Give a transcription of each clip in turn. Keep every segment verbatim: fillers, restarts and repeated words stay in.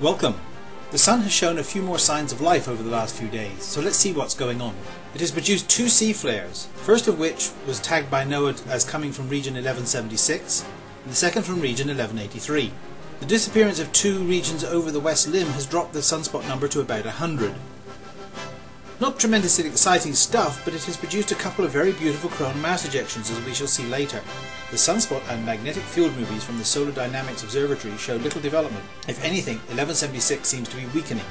Welcome! The Sun has shown a few more signs of life over the last few days, so let's see what's going on. It has produced two C flares, first of which was tagged by NOAA as coming from region eleven seventy-six, and the second from region eleven eighty-three. The disappearance of two regions over the west limb has dropped the sunspot number to about one hundred. Not tremendously exciting stuff, but it has produced a couple of very beautiful coronal mass ejections, as we shall see later. The sunspot and magnetic field movies from the Solar Dynamics Observatory show little development. If anything, eleven seventy-six seems to be weakening.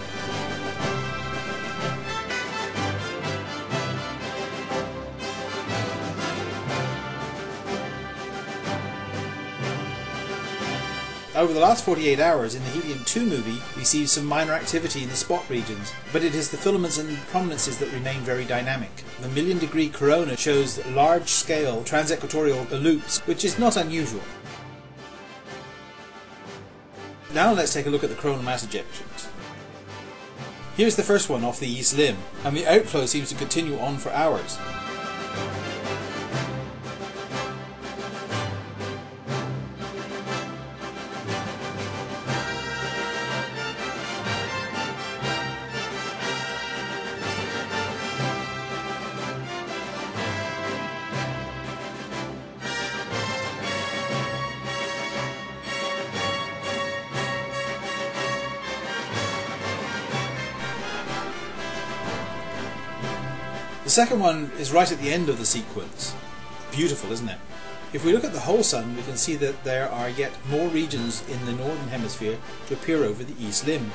Over the last forty-eight hours in the Helium two movie, we see some minor activity in the spot regions, but it is the filaments and prominences that remain very dynamic. The million degree corona shows large-scale transequatorial loops, which is not unusual. Now let's take a look at the coronal mass ejections. Here's the first one off the east limb, and the outflow seems to continue on for hours. The second one is right at the end of the sequence. Beautiful, isn't it? If we look at the whole Sun, we can see that there are yet more regions in the northern hemisphere to appear over the east limb,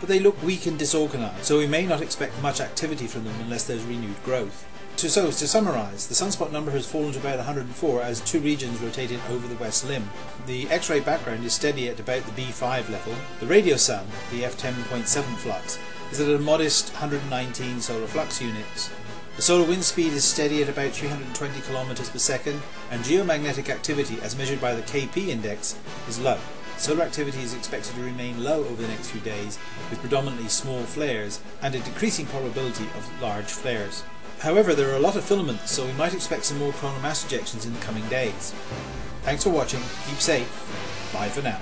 but they look weak and disorganised, so we may not expect much activity from them unless there's renewed growth. So to summarise, the sunspot number has fallen to about one hundred and four as two regions rotated over the west limb. The X-ray background is steady at about the B five level. The radio sun, the F ten point seven flux, is at a modest one hundred nineteen solar flux units. The solar wind speed is steady at about three hundred twenty kilometers per second, and geomagnetic activity, as measured by the K P index, is low. Solar activity is expected to remain low over the next few days, with predominantly small flares and a decreasing probability of large flares. However, there are a lot of filaments, so we might expect some more coronal mass ejections in the coming days. Thanks for watching, keep safe, bye for now.